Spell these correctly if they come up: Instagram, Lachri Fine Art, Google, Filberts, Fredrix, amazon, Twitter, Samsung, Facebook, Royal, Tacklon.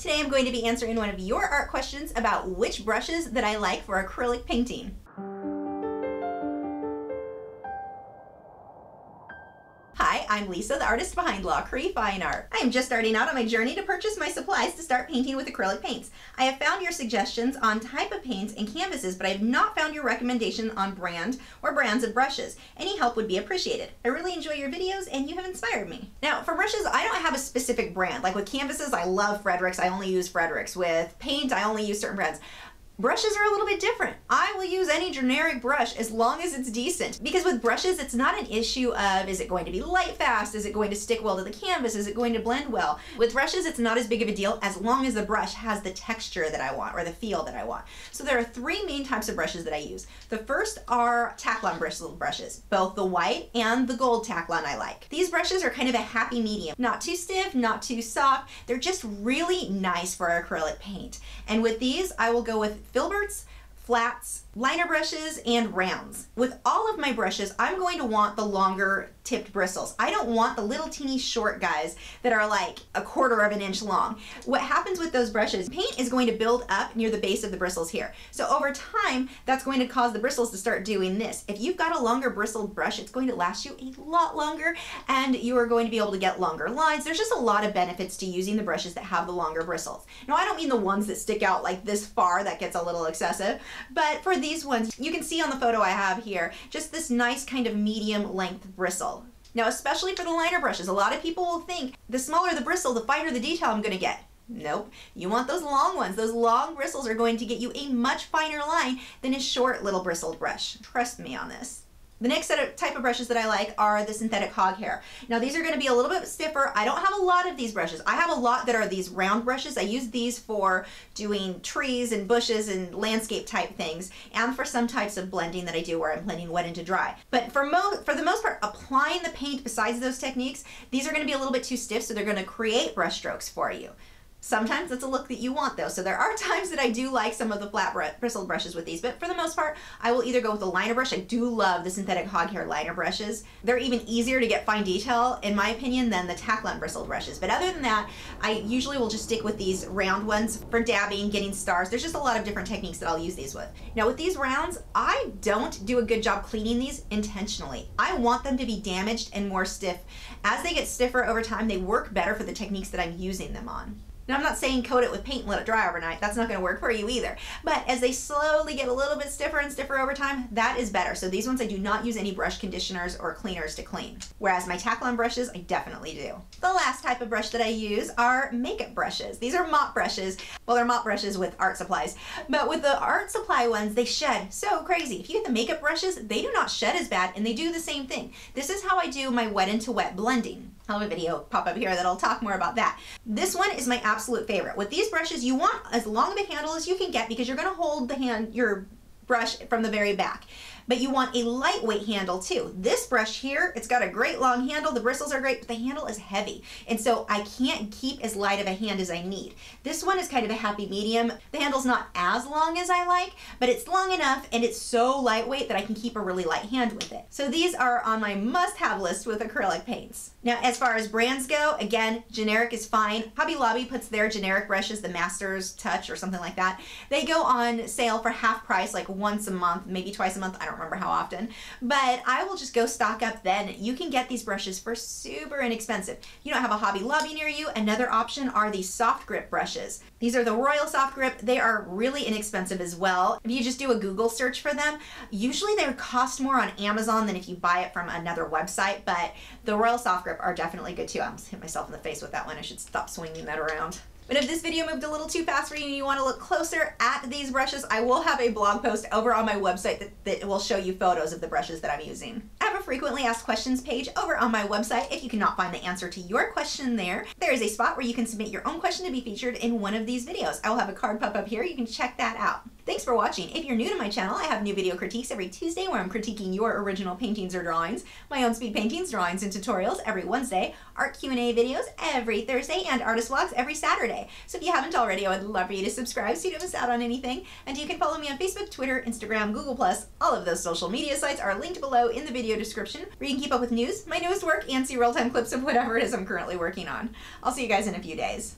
Today I'm going to be answering one of your art questions about which brushes that I like for acrylic painting. Hi, I'm Lisa, the artist behind Lachri Fine Art. I am just starting out on my journey to purchase my supplies to start painting with acrylic paints. I have found your suggestions on type of paints and canvases, but I have not found your recommendation on brand or brands of brushes. Any help would be appreciated. I really enjoy your videos and you have inspired me. Now, for brushes, I don't have a specific brand. Like with canvases, I love Fredrix. I only use Fredrix. With paint, I only use certain brands. Brushes are a little bit different. I will use any generic brush as long as it's decent. Because with brushes, it's not an issue of, is it going to be light fast? Is it going to stick well to the canvas? Is it going to blend well? With brushes, it's not as big of a deal as long as the brush has the texture that I want or the feel that I want. So there are three main types of brushes that I use. The first are Tacklon bristle brushes, both the white and the gold Tacklon I like. These brushes are kind of a happy medium, not too stiff, not too soft. They're just really nice for acrylic paint. And with these, I will go with Filberts, flats, liner brushes, and rounds. With all of my brushes, I'm going to want the longer tipped bristles. I don't want the little teeny short guys that are like a quarter of an inch long. What happens with those brushes, paint is going to build up near the base of the bristles here. So over time, that's going to cause the bristles to start doing this. If you've got a longer bristled brush, it's going to last you a lot longer and you are going to be able to get longer lines. There's just a lot of benefits to using the brushes that have the longer bristles. Now, I don't mean the ones that stick out like this far, that gets a little excessive, but for these ones, you can see on the photo I have here, just this nice kind of medium length bristle. Now, especially for the liner brushes, a lot of people will think the smaller the bristle, the finer the detail I'm going to get. Nope. You want those long ones. Those long bristles are going to get you a much finer line than a short little bristled brush. Trust me on this. The next type of brushes that I like are the synthetic hog hair. Now, these are going to be a little bit stiffer. I don't have a lot of these brushes. I have a lot that are these round brushes. I use these for doing trees and bushes and landscape type things, and for some types of blending that I do where I'm blending wet into dry. But for the most part, applying the paint besides those techniques, these are going to be a little bit too stiff, so they're going to create brush strokes for you. Sometimes that's a look that you want though, so there are times that I do like some of the flat bristled brushes with these, but for the most part, I will either go with a liner brush. I do love the synthetic hog hair liner brushes. They're even easier to get fine detail, in my opinion, than the Tacklon bristled brushes. But other than that, I usually will just stick with these round ones for dabbing, getting stars. There's just a lot of different techniques that I'll use these with. Now with these rounds, I don't do a good job cleaning these intentionally. I want them to be damaged and more stiff. As they get stiffer over time, they work better for the techniques that I'm using them on. Now, I'm not saying coat it with paint and let it dry overnight. That's not going to work for you either. But as they slowly get a little bit stiffer and stiffer over time, that is better. So these ones I do not use any brush conditioners or cleaners to clean. Whereas my Tacklon brushes, I definitely do. The last type of brush that I use are makeup brushes. These are mop brushes. Well, they're mop brushes with art supplies. But with the art supply ones, they shed so crazy. If you get the makeup brushes, they do not shed as bad and they do the same thing. This is how I do my wet into wet blending. I'll have a video pop up here that'll talk more about that. This one is my absolute favorite. With these brushes, you want as long of a handle as you can get because you're going to hold your brush from the very back. But you want a lightweight handle too. This brush here, it's got a great long handle. The bristles are great, but the handle is heavy. And so I can't keep as light of a hand as I need. This one is kind of a happy medium. The handle's not as long as I like, but it's long enough and it's so lightweight that I can keep a really light hand with it. So these are on my must-have list with acrylic paints. Now, as far as brands go, again, generic is fine. Hobby Lobby puts their generic brushes, the Master's Touch or something like that. They go on sale for half price, like once a month, maybe twice a month. I don't remember how often, but I will just go stock up then. You can get these brushes for super inexpensive. You don't have a Hobby Lobby near you. Another option are these soft grip brushes. These are the Royal soft grip. They are really inexpensive as well. If you just do a Google search for them, usually they would cost more on Amazon than if you buy it from another website, but the Royal soft grip are definitely good too. I almost hit myself in the face with that one. I should stop swinging that around. But if this video moved a little too fast for you and you want to look closer at these brushes, I will have a blog post over on my website that will show you photos of the brushes that I'm using. I have a frequently asked questions page over on my website. If you cannot find the answer to your question there, is a spot where you can submit your own question to be featured in one of these videos. I will have a card pop up here. You can check that out. Thanks for watching. If you're new to my channel, I have new video critiques every Tuesday where I'm critiquing your original paintings or drawings, my own speed paintings, drawings, and tutorials every Wednesday, art Q&A videos every Thursday, and artist vlogs every Saturday. So if you haven't already, I would love for you to subscribe so you don't miss out on anything. And you can follow me on Facebook, Twitter, Instagram, Google+. All of those social media sites are linked below in the video description where you can keep up with news, my newest work, and see real-time clips of whatever it is I'm currently working on. I'll see you guys in a few days.